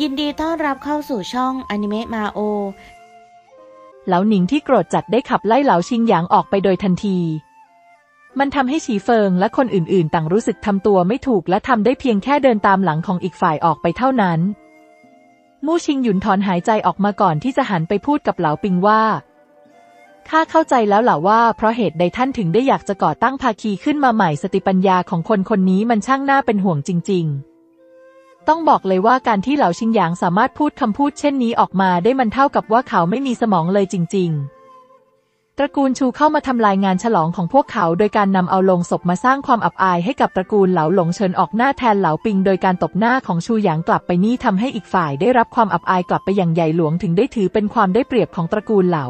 ยินดีต้อนรับเข้าสู่ช่องอนิเมะมาโอเหลาหนิงที่โกรธจัดได้ขับไล่เหลาชิงหยางออกไปโดยทันทีมันทำให้ฉีเฟิงและคนอื่นๆต่างรู้สึกทำตัวไม่ถูกและทำได้เพียงแค่เดินตามหลังของอีกฝ่ายออกไปเท่านั้นมู่ชิงหยุนถอนหายใจออกมาก่อนที่จะหันไปพูดกับเหลาปิงว่าข้าเข้าใจแล้วล่ะว่าเพราะเหตุใดท่านถึงได้อยากจะก่อตั้งภาคีขึ้นมาใหม่สติปัญญาของคนคนนี้มันช่างน่าเป็นห่วงจริงๆต้องบอกเลยว่าการที่เหลาชิงหยางสามารถพูดคำพูดเช่นนี้ออกมาได้มันเท่ากับว่าเขาไม่มีสมองเลยจริงๆตระกูลชูเข้ามาทำลายงานฉลองของพวกเขาโดยการนำเอาโลงศพมาสร้างความอับอายให้กับตระกูลเหลาหลงเชิญออกหน้าแทนเหลาปิงโดยการตบหน้าของชูหยางกลับไปนี่ทำให้อีกฝ่ายได้รับความอับอายกลับไปอย่างใหญ่หลวงถึงได้ถือเป็นความได้เปรียบของตระกูลเหลา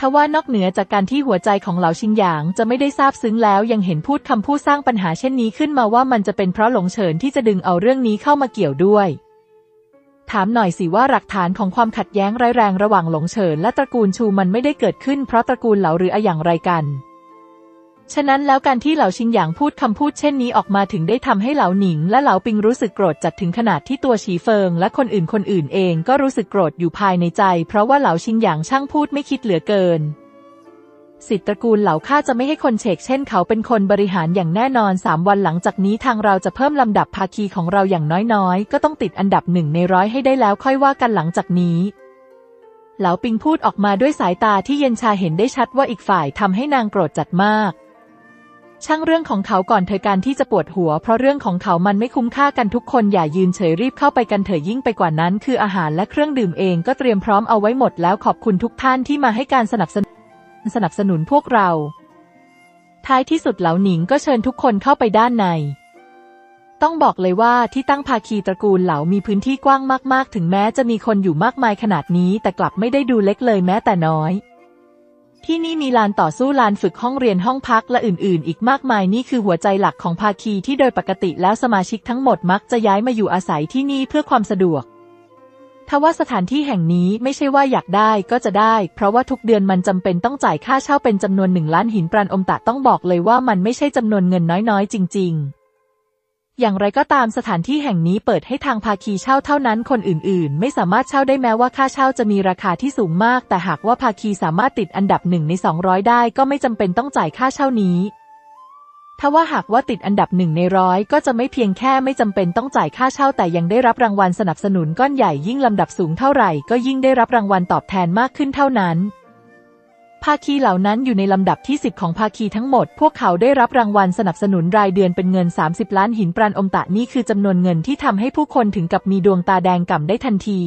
ทว่านอกเหนือจากการที่หัวใจของเหลาชิงหยางจะไม่ได้ซาบซึ้งแล้วยังเห็นพูดคำพูดสร้างปัญหาเช่นนี้ขึ้นมาว่ามันจะเป็นเพราะหลงเชิญที่จะดึงเอาเรื่องนี้เข้ามาเกี่ยวด้วยถามหน่อยสิว่าหลักฐานของความขัดแย้งร้ายแรงระหว่างหลงเฉินและตระกูลชูมันไม่ได้เกิดขึ้นเพราะตระกูลเหลาหรืออะอย่างไรกันฉะนั้นแล้วการที่เหลาชิงหยางพูดคำพูดเช่นนี้ออกมาถึงได้ทำให้เหลาหนิงและเหลาปิงรู้สึกโกรธจัดถึงขนาดที่ตัวฉีเฟิงและคนอื่นเองก็รู้สึกโกรธอยู่ภายในใจเพราะว่าเหลาชิงหยางช่างพูดไม่คิดเหลือเกินสิทธิตระกูลเหล่าข้าจะไม่ให้คนเฉกเช่นเขาเป็นคนบริหารอย่างแน่นอน3วันหลังจากนี้ทางเราจะเพิ่มลำดับภาคีของเราอย่างน้อยๆก็ต้องติดอันดับ1 ใน 100ให้ได้แล้วค่อยว่ากันหลังจากนี้เหลาปิงพูดออกมาด้วยสายตาที่เย็นชาเห็นได้ชัดว่าอีกฝ่ายทำให้นางโกรธจัดมากช่างเรื่องของเขาก่อนเธอการที่จะปวดหัวเพราะเรื่องของเขามันไม่คุ้มค่ากันทุกคนอย่ายืนเฉยรีบเข้าไปกันเถอะยิ่งไปกว่านั้นคืออาหารและเครื่องดื่มเองก็เตรียมพร้อมเอาไว้หมดแล้วขอบคุณทุกท่านที่มาให้การสนับสนุนพวกเราท้ายที่สุดเหลาหนิงก็เชิญทุกคนเข้าไปด้านในต้องบอกเลยว่าที่ตั้งภาคีตระกูลเหลามีพื้นที่กว้างมากๆถึงแม้จะมีคนอยู่มากมายขนาดนี้แต่กลับไม่ได้ดูเล็กเลยแม้แต่น้อยที่นี่มีลานต่อสู้ลานฝึกห้องเรียนห้องพักและอื่นๆอีกมากมายนี่คือหัวใจหลักของภาคีที่โดยปกติแล้วสมาชิกทั้งหมดมักจะย้ายมาอยู่อาศัยที่นี่เพื่อความสะดวกทว่าสถานที่แห่งนี้ไม่ใช่ว่าอยากได้ก็จะได้เพราะว่าทุกเดือนมันจำเป็นต้องจ่ายค่าเช่าเป็นจำนวน1 ล้านหินปราณอมตะต้องบอกเลยว่ามันไม่ใช่จำนวนเงินน้อยๆจริงๆอย่างไรก็ตามสถานที่แห่งนี้เปิดให้ทางภาคีเช่าเท่านั้นคนอื่นๆไม่สามารถเช่าได้แม้ว่าค่าเช่าจะมีราคาที่สูงมากแต่หากว่าภาคีสามารถติดอันดับ1 ใน 200ได้ก็ไม่จำเป็นต้องจ่ายค่าเช่านี้ทว่าหากว่าติดอันดับ1 ใน 100ก็จะไม่เพียงแค่ไม่จำเป็นต้องจ่ายค่าเช่าแต่ยังได้รับรางวัลสนับสนุนก้อนใหญ่ยิ่งลำดับสูงเท่าไหร่ก็ยิ่งได้รับรางวัลตอบแทนมากขึ้นเท่านั้นภาคีเหล่านั้นอยู่ในลำดับที่10ของภาคีทั้งหมดพวกเขาได้รับรางวัลสนับสนุนรายเดือนเป็นเงิน30 ล้านหินปราณอมตะนี่คือจำนวนเงินที่ทำให้ผู้คนถึงกับมีดวงตาแดงก่ำได้ทันที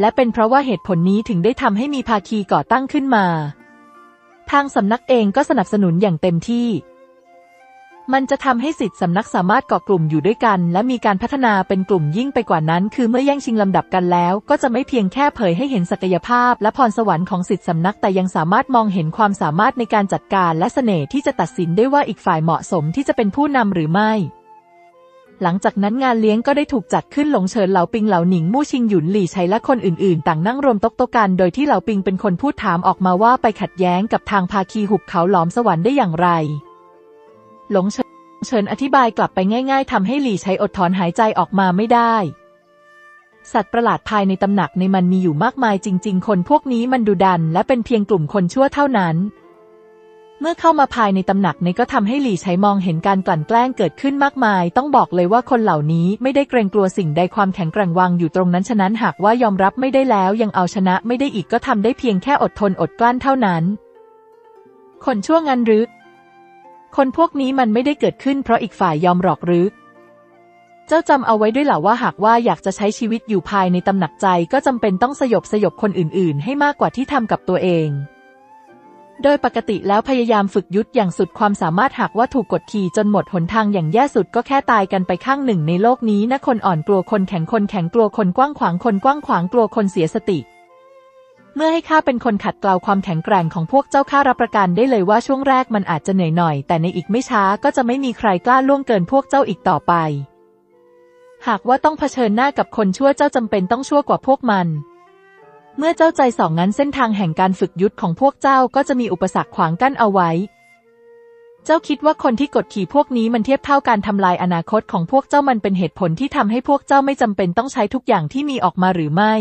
และเป็นเพราะว่าเหตุผลนี้ถึงได้ทำให้มีภาคีก่อตั้งขึ้นมาทางสำนักเองก็สนับสนุนอย่างเต็มที่มันจะทำให้สิทธิสำนักสามารถเกาะกลุ่มอยู่ด้วยกันและมีการพัฒนาเป็นกลุ่มยิ่งไปกว่านั้นคือเมื่อแย่งชิงลำดับกันแล้วก็จะไม่เพียงแค่เผยให้เห็นศักยภาพและพรสวรรค์ของสิทธิสำนักแต่ยังสามารถมองเห็นความสามารถในการจัดการและเสน่ห์ที่จะตัดสินได้ว่าอีกฝ่ายเหมาะสมที่จะเป็นผู้นำหรือไม่หลังจากนั้นงานเลี้ยงก็ได้ถูกจัดขึ้นหลงเฉินเหลาปิงเหลาหนิงมู่ชิงหยุนหลี่ไฉและคนอื่นๆต่างนั่งรวมโต๊ะกันโดยที่เหลาปิงเป็นคนพูดถามออกมาว่าไปขัดแย้งกับทางภาคีหุบเขาหลอมสวรรค์ได้อย่างไรหลงเฉินอธิบายกลับไปง่ายๆทำให้หลี่ไฉอดถอนหายใจออกมาไม่ได้สัตว์ประหลาดภายในตำหนักในมันมีอยู่มากมายจริงๆคนพวกนี้มันดุดันและเป็นเพียงกลุ่มคนชั่วเท่านั้นเมื่อเข้ามาภายในตำหนักนี้ก็ทำให้หลี่ไฉมองเห็นการกลั่นแกล้งเกิดขึ้นมากมายต้องบอกเลยว่าคนเหล่านี้ไม่ได้เกรงกลัวสิ่งใดความแข็งแกร่งวางอยู่ตรงนั้นฉะนั้นหากว่ายอมรับไม่ได้แล้วยังเอาชนะไม่ได้อีกก็ทำได้เพียงแค่อดทนอดกลั้นเท่านั้นคนชั่วงันหรือคนพวกนี้มันไม่ได้เกิดขึ้นเพราะอีกฝ่ายยอมหรอกหรือเจ้าจำเอาไว้ด้วยหล่ะว่าหากว่าอยากจะใช้ชีวิตอยู่ภายในตำหนักใจก็จำเป็นต้องสยบคนอื่นๆให้มากกว่าที่ทำกับตัวเองโดยปกติแล้วพยายามฝึกยุทธอย่างสุดความสามารถหากว่าถูกกดขี่จนหมดหนทางอย่างแย่สุดก็แค่ตายกันไปข้างหนึ่งในโลกนี้นะคนอ่อนกลัวคนแข็งคนแข็งกลัวคนกว้างขวางคนกว้างขวางกลัวคนเสียสติเมื่อให้ข้าเป็นคนขัดเกลาความแข็งแกร่งของพวกเจ้าข้ารับประกันได้เลยว่าช่วงแรกมันอาจจะเหนื่อยหน่อยแต่ในอีกไม่ช้าก็จะไม่มีใครกล้าล่วงเกินพวกเจ้าอีกต่อไปหากว่าต้องเผชิญหน้ากับคนชั่วเจ้าจำเป็นต้องชั่วกว่าพวกมันเมื่อเจ้าใจส่องงั้นเส้นทางแห่งการฝึกยุทธของพวกเจ้าก็จะมีอุปสรรคขวางกั้นเอาไว้ เจ้าคิดว่าคนที่กดขี่พวกนี้มันเทียบเท่าการทำลายอนาคตของพวกเจ้ามันเป็นเหตุผลที่ทำให้พวกเจ้าไม่จำเป็นต้องใช้ทุกอย่างที่มีออกมาหรือไม่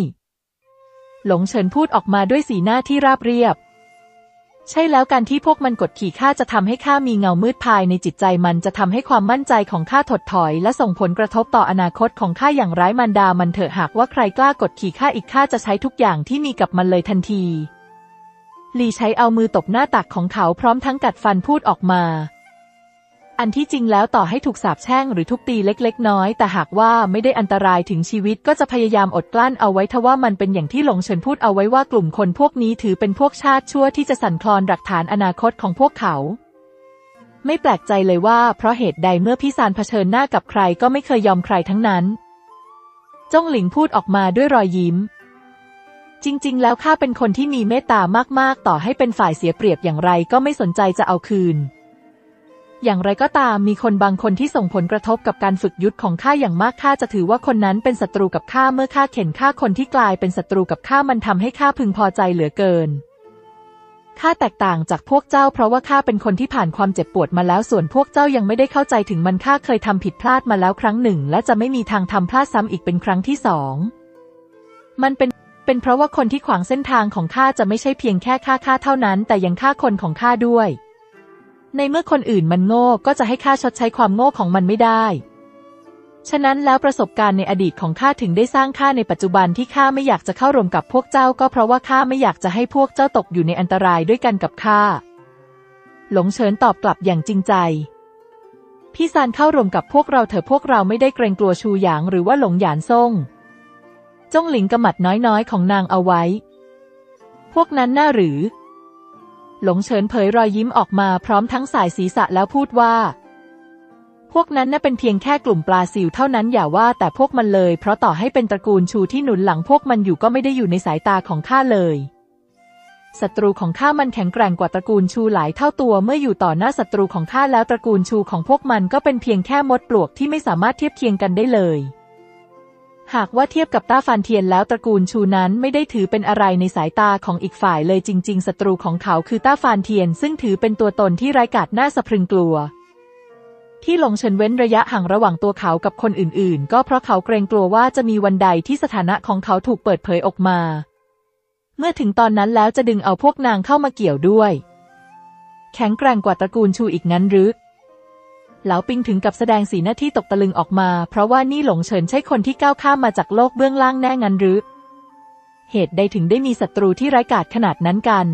หลงเฉินพูดออกมาด้วยสีหน้าที่ราบเรียบใช่แล้วการที่พวกมันกดขี่ข้าจะทำให้ข้ามีเงามืดภายในจิตใจมันจะทำให้ความมั่นใจของข้าถดถอยและส่งผลกระทบต่ออนาคตของข้าอย่างร้ายมารดามันเถอะหากว่าใครกล้ากดขี่ข้าอีกข้าจะใช้ทุกอย่างที่มีกับมันเลยทันทีหลี่ใช้เอามือตบหน้าตักของเขาพร้อมทั้งกัดฟันพูดออกมาอันที่จริงแล้วต่อให้ถูกสาปแช่งหรือทุบตีเล็กๆน้อยแต่หากว่าไม่ได้อันตรายถึงชีวิตก็จะพยายามอดกลั้นเอาไว้ทว่ามันเป็นอย่างที่หลงเฉินพูดเอาไว้ว่ากลุ่มคนพวกนี้ถือเป็นพวกชาติชั่วที่จะสั่นคลอนหลักฐานอนาคตของพวกเขาไม่แปลกใจเลยว่าเพราะเหตุใดเมื่อพี่ซานเผชิญหน้ากับใครก็ไม่เคยยอมใครทั้งนั้นจ้งหลิงพูดออกมาด้วยรอยยิ้มจริงๆแล้วข้าเป็นคนที่มีเมตตามากๆต่อให้เป็นฝ่ายเสียเปรียบอย่างไรก็ไม่สนใจจะเอาคืนอย่างไรก็ตามมีคนบางคนที่ส่งผลกระทบกับการฝึกยุทธของข้าอย่างมากข้าจะถือว่าคนนั้นเป็นศัตรูกับข้าเมื่อข้าเข็นฆ่าคนที่กลายเป็นศัตรูกับข้ามันทำให้ข้าพึงพอใจเหลือเกินข้าแตกต่างจากพวกเจ้าเพราะว่าข้าเป็นคนที่ผ่านความเจ็บปวดมาแล้วส่วนพวกเจ้ายังไม่ได้เข้าใจถึงมันข้าเคยทำผิดพลาดมาแล้วครั้งหนึ่งและจะไม่มีทางทำพลาดซ้ำอีกเป็นครั้งที่สองมันเป็นเพราะว่าคนที่ขวางเส้นทางของข้าจะไม่ใช่เพียงแค่ข้าเท่านั้นแต่ยังฆ่าคนของข้าด้วยในเมื่อคนอื่นมันโง่ก็จะให้ข้าชดใช้ความโง่ของมันไม่ได้ฉะนั้นแล้วประสบการณ์ในอดีตของข้าถึงได้สร้างข้าในปัจจุบันที่ข้าไม่อยากจะเข้ารวมกับพวกเจ้าก็เพราะว่าข้าไม่อยากจะให้พวกเจ้าตกอยู่ในอันตรายด้วยกันกับข้าหลงเฉินตอบกลับอย่างจริงใจพี่ซานเข้ารวมกับพวกเราเถอะพวกเราไม่ได้เกรงกลัวชูหยางหรือว่าหลงหยานซ่งจ้งหลิงกำมัดน้อยๆของนางเอาไว้พวกนั้นน่าหรือหลงเฉินเผยรอยยิ้มออกมาพร้อมทั้งสายศีรษะแล้วพูดว่าพวกนั้นน่ะเป็นเพียงแค่กลุ่มปลาสิวเท่านั้นอย่าว่าแต่พวกมันเลยเพราะต่อให้เป็นตระกูลชูที่หนุนหลังพวกมันอยู่ก็ไม่ได้อยู่ในสายตาของข้าเลยศัตรูของข้ามันแข็งแกร่งกว่าตระกูลชูหลายเท่าตัวเมื่ออยู่ต่อหน้าศัตรูของข้าแล้วตระกูลชูของพวกมันก็เป็นเพียงแค่มดปลวกที่ไม่สามารถเทียบเคียงกันได้เลยหากว่าเทียบกับต้าฟานเทียนแล้วตระกูลชูนั้นไม่ได้ถือเป็นอะไรในสายตาของอีกฝ่ายเลยจริงๆศัตรูของเขาคือต้าฟานเทียนซึ่งถือเป็นตัวตนที่ร้ายกาจน่าสะพรึงกลัวที่หลงเฉินเว้นระยะห่างระหว่างตัวเขากับคนอื่นๆก็เพราะเขาเกรงกลัวว่าจะมีวันใดที่สถานะของเขาถูกเปิดเผยออกมาเมื่อถึงตอนนั้นแล้วจะดึงเอาพวกนางเข้ามาเกี่ยวด้วยแข็งแกร่งกว่าตระกูลชูอีกงั้นหรือเหลาปิงถึงกับแสดงสีหน้าที่ตกตะลึงออกมาเพราะว่านี่หลงเฉินใช่คนที่ก้าวข้ามมาจากโลกเบื้องล่างแน่งั้นหรือเหตุใดถึงได้มีศัตรูที่ร้ายกาจขนาดนั้นกัน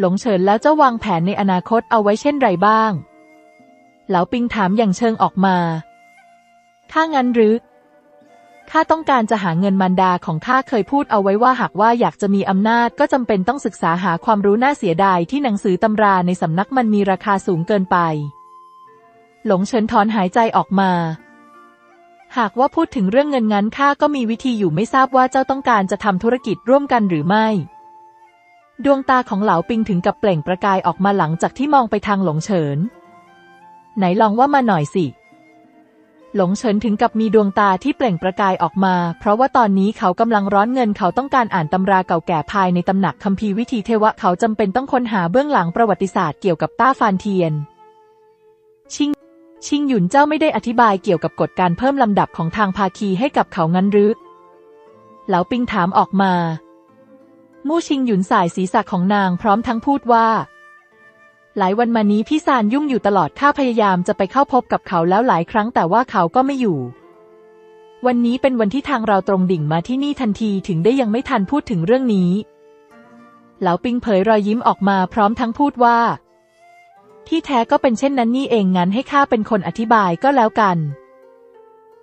หลงเฉินแล้วจะวางแผนในอนาคตเอาไว้เช่นไรบ้างเหลาปิงถามอย่างเชิงออกมาข้างั้นหรือข้าต้องการจะหาเงินมารดาของข้าเคยพูดเอาไว้ว่าหากว่าอยากจะมีอำนาจก็จำเป็นต้องศึกษาหาความรู้น่าเสียดายที่หนังสือตำราในสำนักมันมีราคาสูงเกินไปหลงเฉินถอนหายใจออกมาหากว่าพูดถึงเรื่องเงินงั้นข้าก็มีวิธีอยู่ไม่ทราบว่าเจ้าต้องการจะทำธุรกิจร่วมกันหรือไม่ดวงตาของเหลาปิงถึงกับเปล่งประกายออกมาหลังจากที่มองไปทางหลงเฉินไหนลองว่ามาหน่อยสิหลงเฉินถึงกับมีดวงตาที่เปล่งประกายออกมาเพราะว่าตอนนี้เขากำลังร้อนเงินเขาต้องการอ่านตำราเก่าแก่ภายในตำหนักคัมภีร์วิถีเทวะเขาจำเป็นต้องค้นหาเบื้องหลังประวัติศาสตร์เกี่ยวกับต้าฟานเทียนชิงหยุนเจ้าไม่ได้อธิบายเกี่ยวกับกฎการเพิ่มลำดับของทางภาคีให้กับเขางั้นหรือเหลาปิงถามออกมามู่ชิงหยุนสายศีรษะของนางพร้อมทั้งพูดว่าหลายวันมานี้พี่ซานยุ่งอยู่ตลอดข้าพยายามจะไปเข้าพบกับเขาแล้วหลายครั้งแต่ว่าเขาก็ไม่อยู่วันนี้เป็นวันที่ทางเราตรงดิ่งมาที่นี่ทันทีถึงได้ยังไม่ทันพูดถึงเรื่องนี้เหลาปิงเผยรอยยิ้มออกมาพร้อมทั้งพูดว่าที่แท้ก็เป็นเช่นนั้นนี่เองงั้นให้ข้าเป็นคนอธิบายก็แล้วกัน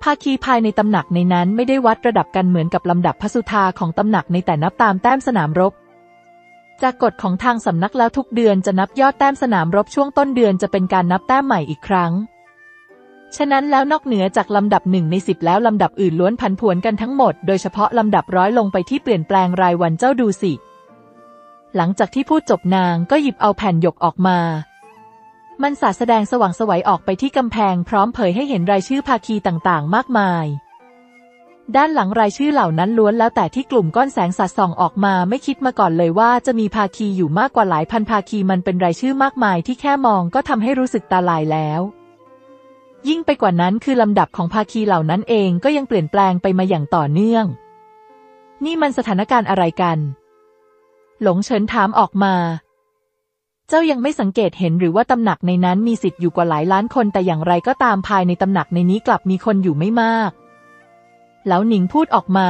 ภาคีภายในตำหนักในนั้นไม่ได้วัดระดับกันเหมือนกับลำดับพสุธาของตำหนักในแต่นับตามแต้มสนามรบจากกฎของทางสำนักแล้วทุกเดือนจะนับยอดแต้มสนามรบช่วงต้นเดือนจะเป็นการนับแต้มใหม่อีกครั้งฉะนั้นแล้วนอกเหนือจากลำดับ1 ใน 10แล้วลำดับอื่นล้วนผันผวนกันทั้งหมดโดยเฉพาะลำดับร้อยลงไปที่เปลี่ยนแปลงรายวันเจ้าดูสิหลังจากที่พูดจบนางก็หยิบเอาแผ่นหยกออกมามันสาดแสดงสว่างไสวออกไปที่กำแพงพร้อมเผยให้เห็นรายชื่อภาคีต่างๆมากมาย ด้านหลังรายชื่อเหล่านั้นล้วนแล้วแต่ที่กลุ่มก้อนแสงสาดส่องออกมาไม่คิดมาก่อนเลยว่าจะมีภาคีอยู่มากกว่าหลายพันภาคีมันเป็นรายชื่อมากมายที่แค่มองก็ทำให้รู้สึกตาลายแล้วยิ่งไปกว่านั้นคือลำดับของภาคีเหล่านั้นเองก็ยังเปลี่ยนแปลงไปมาอย่างต่อเนื่องนี่มันสถานการณ์อะไรกันหลงเฉินถามออกมาเจ้ายังไม่สังเกตเห็นหรือว่าตำหนักในนั้นมีสิทธิ์อยู่กว่าหลายล้านคนแต่อย่างไรก็ตามภายในตำหนักในนี้กลับมีคนอยู่ไม่มากเหลาหนิงพูดออกมา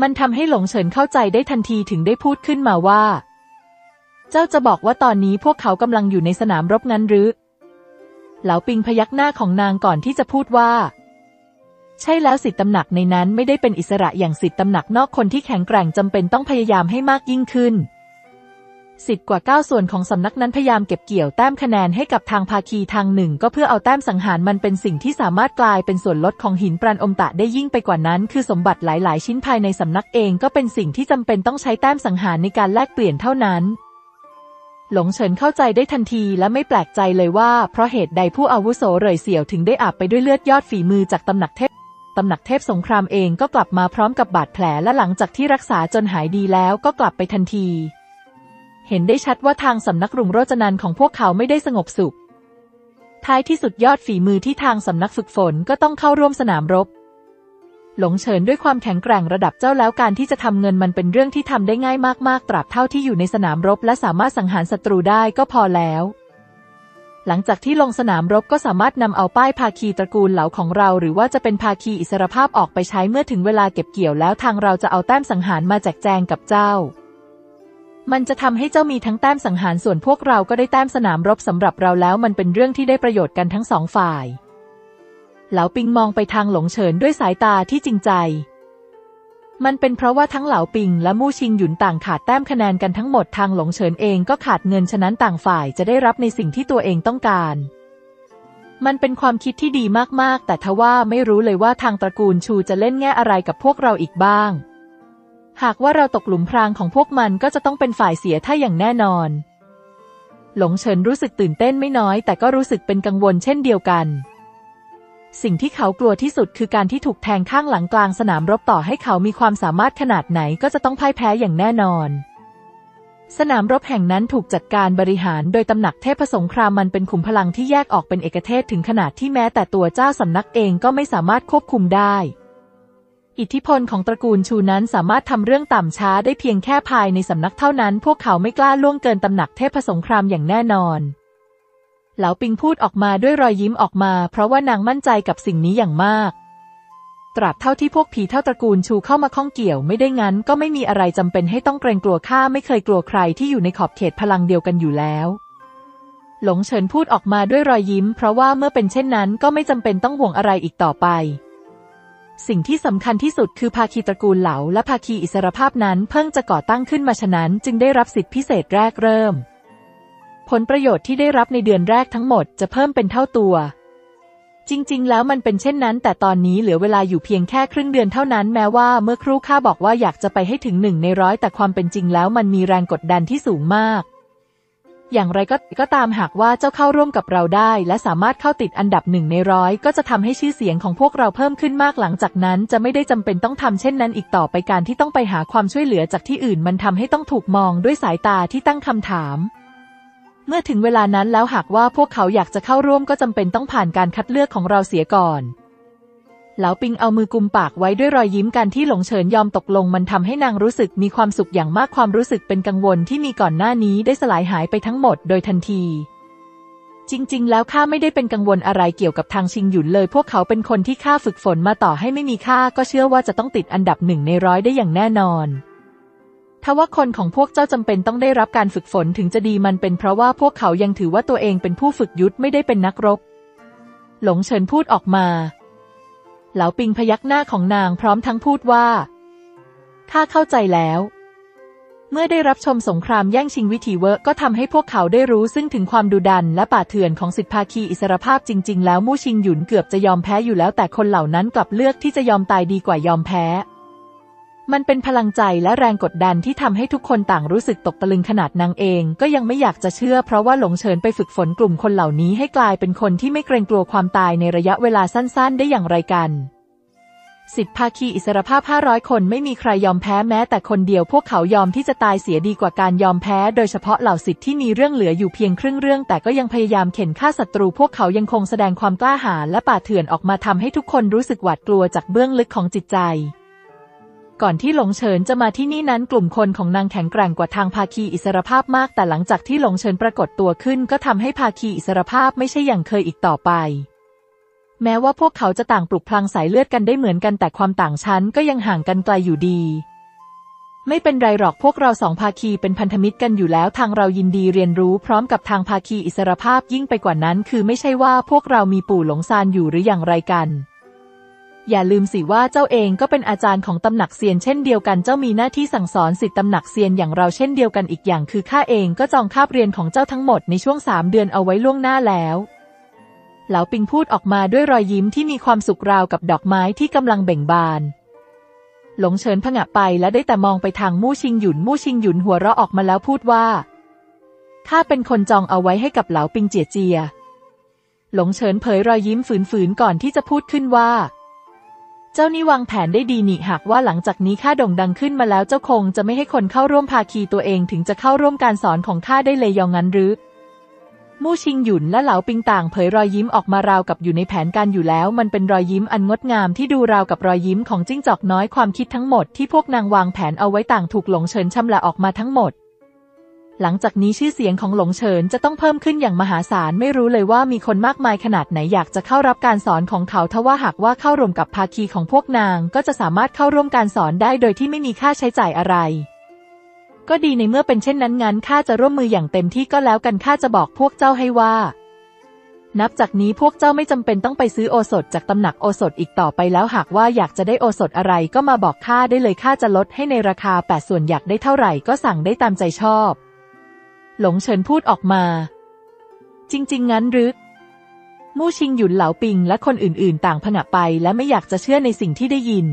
มันทำให้หลงเฉินเข้าใจได้ทันทีถึงได้พูดขึ้นมาว่าเจ้าจะบอกว่าตอนนี้พวกเขากำลังอยู่ในสนามรบนั้นหรือเหลาปิงพยักหน้าของนางก่อนที่จะพูดว่าใช่แล้วสิทธิตำหนักในนั้นไม่ได้เป็นอิสระอย่างสิทธิตำหนักนอกคนที่แข็งแกร่งจำเป็นต้องพยายามให้มากยิ่งขึ้นสิทธิ์กว่า9ส่วนของสำนักนั้นพยายามเก็บเกี่ยวแต้มคะแนนให้กับทางภาคีทางหนึ่งก็เพื่อเอาแต้มสังหารมันเป็นสิ่งที่สามารถกลายเป็นส่วนลดของหินปราณอมตะได้ยิ่งไปกว่านั้นคือสมบัติหลายๆชิ้นภายในสำนักเองก็เป็นสิ่งที่จำเป็นต้องใช้แต้มสังหารในการแลกเปลี่ยนเท่านั้นหลงเฉินเข้าใจได้ทันทีและไม่แปลกใจเลยว่าเพราะเหตุใดผู้อาวุโสเหร่ยเสี่ยวถึงได้อาบไปด้วยเลือดยอดฝีมือจากตำหนักเทพสงครามเองก็กลับมาพร้อมกับบาดแผลและหลังจากที่รักษาจนหายดีแล้วก็กลับไปทันทีเห็นได้ชัดว่าทางสำนักรุ่งโรจนันของพวกเขาไม่ได้สงบสุขท้ายที่สุดยอดฝีมือที่ทางสำนักฝึกฝนก็ต้องเข้าร่วมสนามรบหลงเฉินด้วยความแข็งแกร่งระดับเจ้าแล้วการที่จะทำเงินมันเป็นเรื่องที่ทำได้ง่ายมากๆตราบเท่าที่อยู่ในสนามรบและสามารถสังหารศัตรูได้ก็พอแล้วหลังจากที่ลงสนามรบก็สามารถนำเอาป้ายภาคีตระกูลเหลาของเราหรือว่าจะเป็นภาคีอิสรภาพออกไปใช้เมื่อถึงเวลาเก็บเกี่ยวแล้วทางเราจะเอาแต้มสังหารมาแจกแจงกับเจ้ามันจะทำให้เจ้ามีทั้งแต้มสังหารส่วนพวกเราก็ได้แต้มสนามรบสำหรับเราแล้วมันเป็นเรื่องที่ได้ประโยชน์กันทั้งสองฝ่ายเหลาปิงมองไปทางหลงเฉินด้วยสายตาที่จริงใจมันเป็นเพราะว่าทั้งเหลาปิงและมู่ชิงหยุนต่างขาดแต้มคะแนนกันทั้งหมดทางหลงเฉินเองก็ขาดเงินฉะนั้นต่างฝ่ายจะได้รับในสิ่งที่ตัวเองต้องการมันเป็นความคิดที่ดีมากๆแต่ทว่าไม่รู้เลยว่าทางตระกูลชูจะเล่นแง่อะไรกับพวกเราอีกบ้างหากว่าเราตกหลุมพรางของพวกมันก็จะต้องเป็นฝ่ายเสียถ้าอย่างแน่นอนหลงเฉินรู้สึกตื่นเต้นไม่น้อยแต่ก็รู้สึกเป็นกังวลเช่นเดียวกันสิ่งที่เขากลัวที่สุดคือการที่ถูกแทงข้างหลังกลางสนามรบต่อให้เขามีความสามารถขนาดไหนก็จะต้องพ่ายแพ้อย่างแน่นอนสนามรบแห่งนั้นถูกจัดการบริหารโดยตำหนักเทพสงครามมันเป็นขุมพลังที่แยกออกเป็นเอกเทศถึงขนาดที่แม้แต่ตัวเจ้าสำนักเองก็ไม่สามารถควบคุมได้อิทธิพลของตระกูลชูนั้นสามารถทำเรื่องต่ำช้าได้เพียงแค่ภายในสำนักเท่านั้นพวกเขาไม่กล้าล่วงเกินตำหนักเทพสงครามอย่างแน่นอนเหลาปิงพูดออกมาด้วยรอยยิ้มออกมาเพราะว่านางมั่นใจกับสิ่งนี้อย่างมากตราบเท่าที่พวกผีเท่าตระกูลชูเข้ามาข้องเกี่ยวไม่ได้งั้นก็ไม่มีอะไรจำเป็นให้ต้องเกรงกลัวข้าไม่เคยกลัวใครที่อยู่ในขอบเขตพลังเดียวกันอยู่แล้วหลงเฉินพูดออกมาด้วยรอยยิ้มเพราะว่าเมื่อเป็นเช่นนั้นก็ไม่จำเป็นต้องห่วงอะไรอีกต่อไปสิ่งที่สำคัญที่สุดคือภาคีตระกูลเหลาและภาคีอิสรภาพนั้นเพิ่งจะก่อตั้งขึ้นมาฉะนั้นจึงได้รับสิทธิพิเศษแรกเริ่มผลประโยชน์ที่ได้รับในเดือนแรกทั้งหมดจะเพิ่มเป็นเท่าตัวจริงๆแล้วมันเป็นเช่นนั้นแต่ตอนนี้เหลือเวลาอยู่เพียงแค่ครึ่งเดือนเท่านั้นแม้ว่าเมื่อครู่ข้าบอกว่าอยากจะไปให้ถึง1 ใน 100แต่ความเป็นจริงแล้วมันมีแรงกดดันที่สูงมากอย่างไรก็ตามหากว่าเจ้าเข้าร่วมกับเราได้และสามารถเข้าติดอันดับ1 ใน 100ก็จะทำให้ชื่อเสียงของพวกเราเพิ่มขึ้นมากหลังจากนั้นจะไม่ได้จำเป็นต้องทำเช่นนั้นอีกต่อไปการที่ต้องไปหาความช่วยเหลือจากที่อื่นมันทำให้ต้องถูกมองด้วยสายตาที่ตั้งคำถามเมื่อถึงเวลานั้นแล้วหากว่าพวกเขาอยากจะเข้าร่วมก็จำเป็นต้องผ่านการคัดเลือกของเราเสียก่อนเหลาปิงเอามือกุมปากไว้ด้วยรอยยิ้มการที่หลงเฉินยอมตกลงมันทำให้นางรู้สึกมีความสุขอย่างมากความรู้สึกเป็นกังวลที่มีก่อนหน้านี้ได้สลายหายไปทั้งหมดโดยทันทีจริงๆแล้วข้าไม่ได้เป็นกังวลอะไรเกี่ยวกับทางชิงหยุนเลยพวกเขาเป็นคนที่ข้าฝึกฝนมาต่อให้ไม่มีข้าก็เชื่อว่าจะต้องติดอันดับ1 ใน 100ได้อย่างแน่นอนทว่าคนของพวกเจ้าจำเป็นต้องได้รับการฝึกฝนถึงจะดีมันเป็นเพราะว่าพวกเขายังถือว่าตัวเองเป็นผู้ฝึกยุทธไม่ได้เป็นนักรบหลงเฉินพูดออกมาเหลาปิงพยักหน้าของนางพร้อมทั้งพูดว่าข้าเข้าใจแล้วเมื่อได้รับชมสงครามแย่งชิงวิถีเวอร์ก็ทำให้พวกเขาได้รู้ซึ่งถึงความดุดันและป่าเถื่อนของสิทธิภาคีอิสรภาพจริงๆแล้วมู่ชิงหยุนเกือบจะยอมแพ้อยู่แล้วแต่คนเหล่านั้นกลับเลือกที่จะยอมตายดีกว่ายอมแพ้มันเป็นพลังใจและแรงกดดันที่ทำให้ทุกคนต่างรู้สึกตกตะลึงขนาดนางเองก็ยังไม่อยากจะเชื่อเพราะว่าหลงเฉินไปฝึกฝนกลุ่มคนเหล่านี้ให้กลายเป็นคนที่ไม่เกรงกลัวความตายในระยะเวลาสั้นๆได้อย่างไรกัน สิทธิภาคีอิสรภาพ500คนไม่มีใครยอมแพ้แม้แต่คนเดียวพวกเขายอมที่จะตายเสียดีกว่าการยอมแพ้โดยเฉพาะเหล่าสิทธิที่มีเรื่องเหลืออยู่เพียงครึ่งเรื่องแต่ก็ยังพยายามเข็นฆ่าศัตรูพวกเขายังคงแสดงความกล้าหาญและป่าเถื่อนออกมาทำให้ทุกคนรู้สึกหวาดกลัวจากเบื้องลึกของจิตใจก่อนที่หลงเฉินจะมาที่นี่นั้นกลุ่มคนของนางแข็งแกร่งกว่าทางภาคีอิสรภาพมากแต่หลังจากที่หลงเฉินปรากฏตัวขึ้นก็ทำให้ภาคีอิสรภาพไม่ใช่อย่างเคยอีกต่อไปแม้ว่าพวกเขาจะต่างปลุกพลังสายเลือดกันได้เหมือนกันแต่ความต่างชั้นก็ยังห่างกันไกลอยู่ดีไม่เป็นไรหรอกพวกเราสองภาคีเป็นพันธมิตรกันอยู่แล้วทางเรายินดีเรียนรู้พร้อมกับทางภาคีอิสรภาพยิ่งไปกว่านั้นคือไม่ใช่ว่าพวกเรามีปู่หลงซานอยู่หรืออย่างไรกันอย่าลืมสิว่าเจ้าเองก็เป็นอาจารย์ของตำหนักเซียนเช่นเดียวกันเจ้ามีหน้าที่สั่งสอนศิษย์ตำหนักเซียนอย่างเราเช่นเดียวกันอีกอย่างคือข้าเองก็จองคาบเรียนของเจ้าทั้งหมดในช่วง3 เดือนเอาไว้ล่วงหน้าแล้วเหลาปิงพูดออกมาด้วยรอยยิ้มที่มีความสุขราวกับดอกไม้ที่กำลังเบ่งบานหลงเฉินผงะไปและได้แต่มองไปทางมู่ชิงหยุนมู่ชิงหยุนหัวเราะออกมาแล้วพูดว่าข้าเป็นคนจองเอาไว้ให้กับเหลาปิงเจียเจียหลงเฉินเผยรอยยิ้มฝืนๆก่อนที่จะพูดขึ้นว่าเจ้านี่วางแผนได้ดีนี่หากว่าหลังจากนี้ข้าโด่งดังขึ้นมาแล้วเจ้าคงจะไม่ให้คนเข้าร่วมภาคีตัวเองถึงจะเข้าร่วมการสอนของข้าได้เลยอย่างนั้นหรือมู่ชิงหยุนและเหลาปิงต่างเผยรอยยิ้มออกมาราวกับอยู่ในแผนการอยู่แล้วมันเป็นรอยยิ้มอันงดงามที่ดูราวกับรอยยิ้มของจิ้งจอกน้อยความคิดทั้งหมดที่พวกนางวางแผนเอาไว้ต่างถูกหลงเฉินชำระออกมาทั้งหมดหลังจากนี้ชื่อเสียงของหลงเฉินจะต้องเพิ่มขึ้นอย่างมหาศาลไม่รู้เลยว่ามีคนมากมายขนาดไหนอยากจะเข้ารับการสอนของเขาทว่าหากว่าเข้ารวมกับภาคีของพวกนางก็จะสามารถเข้าร่วมการสอนได้โดยที่ไม่มีค่าใช้จ่ายอะไรก็ดีในเมื่อเป็นเช่นนั้นงั้นข้าจะร่วมมืออย่างเต็มที่ก็แล้วกันข้าจะบอกพวกเจ้าให้ว่านับจากนี้พวกเจ้าไม่จำเป็นต้องไปซื้อโอสถจากตำหนักโอสถอีกต่อไปแล้วหากว่าอยากจะได้โอสถอะไรก็มาบอกข้าได้เลยข้าจะลดให้ในราคา8 ส่วนอยากได้เท่าไหร่ก็สั่งได้ตามใจชอบหลงเฉินพูดออกมาจริงๆงั้นหรือมู่ชิงหยุนเหลาปิงและคนอื่นๆต่างผงะไปและไม่อยากจะเชื่อในสิ่งที่ได้ยิน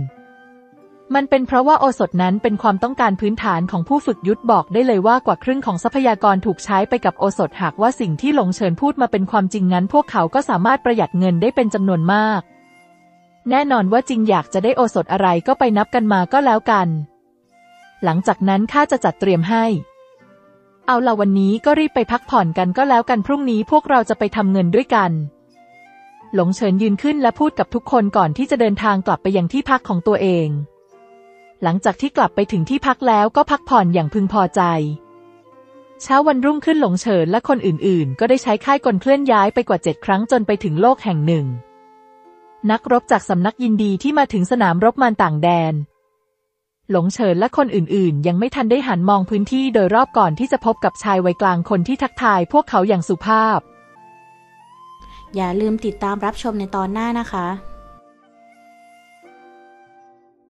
มันเป็นเพราะว่าโอสถนั้นเป็นความต้องการพื้นฐานของผู้ฝึกยุทธบอกได้เลยว่ากว่าครึ่งของทรัพยากรถูกใช้ไปกับโอสถหากว่าสิ่งที่หลงเฉินพูดมาเป็นความจริงงั้นพวกเขาก็สามารถประหยัดเงินได้เป็นจำนวนมากแน่นอนว่าจริงอยากจะได้โอสถอะไรก็ไปนับกันมาก็แล้วกันหลังจากนั้นข้าจะจัดเตรียมให้เอาล่ะวันนี้ก็รีบไปพักผ่อนกันก็แล้วกันพรุ่งนี้พวกเราจะไปทำเงินด้วยกันหลงเฉินยืนขึ้นและพูดกับทุกคนก่อนที่จะเดินทางกลับไปยังที่พักของตัวเองหลังจากที่กลับไปถึงที่พักแล้วก็พักผ่อนอย่างพึงพอใจเช้าวันรุ่งขึ้นหลงเฉินและคนอื่นๆก็ได้ใช้ค่ายกลเคลื่อนย้ายไปกว่า7 ครั้งจนไปถึงโลกแห่งหนึ่งนักรบจากสำนักยินดีที่มาถึงสนามรบมารต่างแดนหลงเฉินและคนอื่นๆยังไม่ทันได้หันมองพื้นที่โดยรอบก่อนที่จะพบกับชายวัยกลางคนที่ทักทายพวกเขาอย่างสุภาพอย่าลืมติดตามรับชมในตอนหน้านะคะ